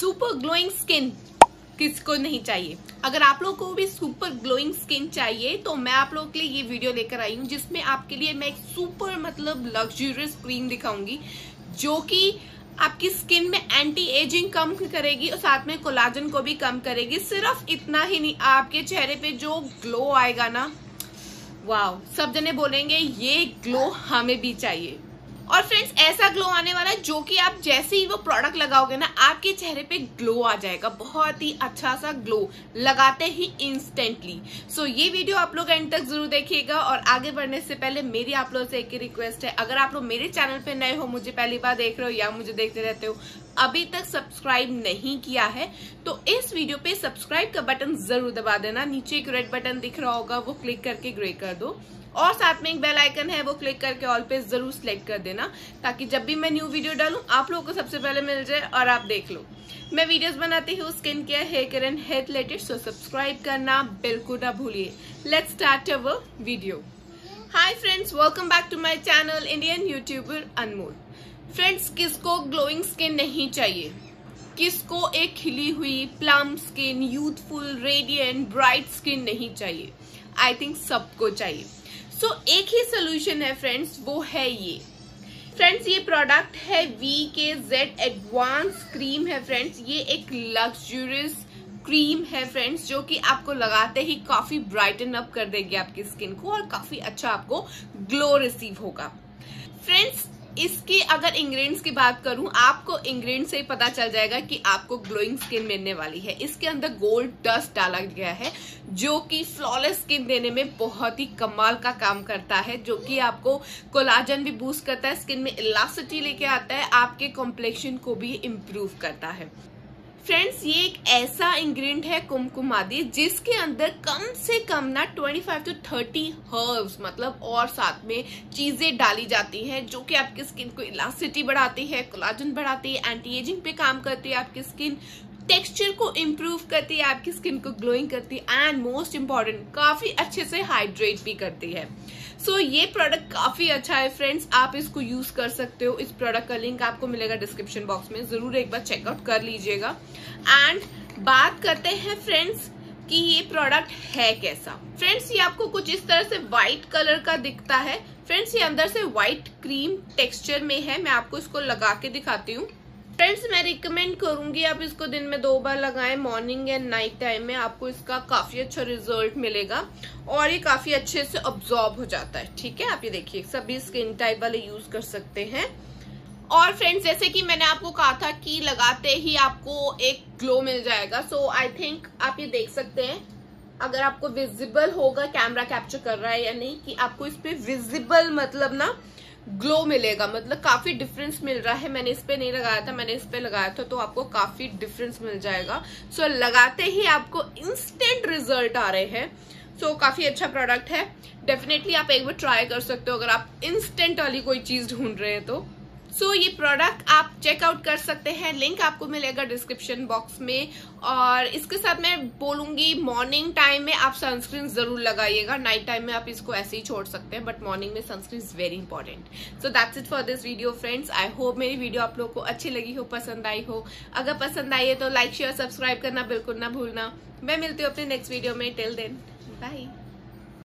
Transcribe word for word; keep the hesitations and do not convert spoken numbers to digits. Super glowing skin किसको नहीं चाहिए। अगर आप लोगों को भी सुपर ग्लोइंग स्किन चाहिए तो मैं आप लोगों के लिए ये वीडियो लेकर आई हूँ, जिसमें आपके लिए मैं एक सुपर मतलब लग्जूरियस क्रीम दिखाऊंगी जो कि आपकी स्किन में एंटी एजिंग कम करेगी और साथ में कोलाजन को भी कम करेगी। सिर्फ इतना ही नहीं, आपके चेहरे पे जो ग्लो आएगा ना, वाव, सब जने बोलेंगे ये ग्लो हमें भी चाहिए। और फ्रेंड्स, ऐसा ग्लो आने वाला है जो कि आप जैसे ही वो प्रोडक्ट लगाओगे ना, आपके चेहरे पे ग्लो आ जाएगा, बहुत ही अच्छा सा ग्लो, लगाते ही इंस्टेंटली। सो ये वीडियो आप लोग एंड तक जरूर देखिएगा। और आगे बढ़ने से पहले मेरी आप लोगों से एक रिक्वेस्ट है, अगर आप लोग मेरे चैनल पे नए हो, मुझे पहली बार देख रहे हो या मुझे देखते रहते हो, अभी तक सब्सक्राइब नहीं किया है तो इस वीडियो पे सब्सक्राइब का बटन जरूर दबा देना। नीचे एक रेड बटन दिख रहा होगा, वो क्लिक करके ग्रे कर दो, और साथ में एक बेल आइकन है, वो क्लिक करके ऑल पे जरूर सिलेक्ट कर देना, ताकि जब भी मैं न्यू वीडियो डालूं आप लोगों को सबसे पहले मिल जाए और आप देख लो। मैं वीडियोस बनाती हूँ skin care, hair care and hair related, so subscribe करना बिल्कुल ना भूलिए। Let's start our video. Hi friends, welcome back to my channel Indian YouTuber Anmol. Friends, किसको ग्लोइंग स्किन नहीं चाहिए? किसको एक खिली हुई plum skin, youthful, radiant, bright skin नहीं चाहिए? आई थिंक सबको चाहिए। सो so, एक ही सोल्यूशन है फ्रेंड्स, वो है ये। फ्रेंड्स, ये प्रोडक्ट है V K Z advance cream है। फ्रेंड्स, ये एक लग्जूरियस क्रीम है फ्रेंड्स, जो कि आपको लगाते ही काफी ब्राइटन अप कर देगी आपकी स्किन को और काफी अच्छा आपको ग्लो रिसीव होगा। फ्रेंड्स, इसकी अगर इंग्रेडिएंट्स की बात करूं, आपको इंग्रेडिएंट्स से ही पता चल जाएगा कि आपको ग्लोइंग स्किन मिलने वाली है। इसके अंदर गोल्ड डस्ट डाला गया है जो कि फ्लॉलेस स्किन देने में बहुत ही कमाल का काम करता है, जो कि आपको कोलाजन भी बूस्ट करता है, स्किन में इलास्टिसिटी लेके आता है, आपके कॉम्प्लेक्शन को भी इम्प्रूव करता है। फ्रेंड्स, ये एक ऐसा इंग्रेडिएंट है कुमकुम आदि, जिसके अंदर कम से कम ना पच्चीस टू तीस हर्ब्स मतलब और साथ में चीजें डाली जाती हैं जो कि आपकी स्किन को इलास्टिसिटी बढ़ाती है, कोलाजन बढ़ाती है, एंटी एजिंग पे काम करती है, आपकी स्किन टेक्सचर को इम्प्रूव करती है, आपकी स्किन को ग्लोइंग करती है एंड मोस्ट इम्पॉर्टेंट काफी अच्छे से हाइड्रेट भी करती है। सो so, ये प्रोडक्ट काफी अच्छा है फ्रेंड्स, आप इसको यूज कर सकते हो। इस प्रोडक्ट का लिंक आपको मिलेगा डिस्क्रिप्शन बॉक्स में, जरूर एक बार चेकआउट कर लीजिएगा। एंड बात करते हैं फ्रेंड्स कि ये प्रोडक्ट है कैसा। फ्रेंड्स, ये आपको कुछ इस तरह से व्हाइट कलर का दिखता है। फ्रेंड्स, ये अंदर से व्हाइट क्रीम टेक्सचर में है। मैं आपको इसको लगा के दिखाती हूँ। फ्रेंड्स, मैं रिकमेंड करूंगी आप इसको दिन में दो बार लगाएं, मॉर्निंग एंड नाइट टाइम में, आपको इसका काफी अच्छा रिजल्ट मिलेगा और ये काफी अच्छे से अब्सॉर्ब हो जाता है। ठीक है, आप ये देखिए, सभी स्किन टाइप वाले यूज कर सकते हैं। और फ्रेंड्स, जैसे कि मैंने आपको कहा था कि लगाते ही आपको एक ग्लो मिल जाएगा। सो आई थिंक आप ये देख सकते हैं, अगर आपको विजिबल होगा, कैमरा कैप्चर कर रहा है या नहीं, कि आपको इस पे विजिबल मतलब ना ग्लो मिलेगा, मतलब काफी डिफरेंस मिल रहा है। मैंने इस पे नहीं लगाया था, मैंने इस पे लगाया था, तो आपको काफी डिफरेंस मिल जाएगा। सो so, लगाते ही आपको इंस्टेंट रिजल्ट आ रहे हैं। सो so, काफी अच्छा प्रोडक्ट है, डेफिनेटली आप एक बार ट्राई कर सकते हो अगर आप इंस्टेंट वाली कोई चीज ढूंढ रहे हैं तो। सो so, ये प्रोडक्ट आप चेकआउट कर सकते हैं, लिंक आपको मिलेगा डिस्क्रिप्शन बॉक्स में। और इसके साथ मैं बोलूंगी मॉर्निंग टाइम में आप सनस्क्रीन जरूर लगाइएगा, नाइट टाइम में आप इसको ऐसे ही छोड़ सकते हैं, बट मॉर्निंग में sunscreen is very important. So that's it for this video friends, I hope मेरी वीडियो आप लोगों को अच्छी लगी हो, पसंद आई हो। अगर पसंद आई है तो लाइक शेयर सब्सक्राइब करना बिल्कुल ना भूलना। मैं मिलती हूँ अपने नेक्स्ट वीडियो में, टिल देन बाय।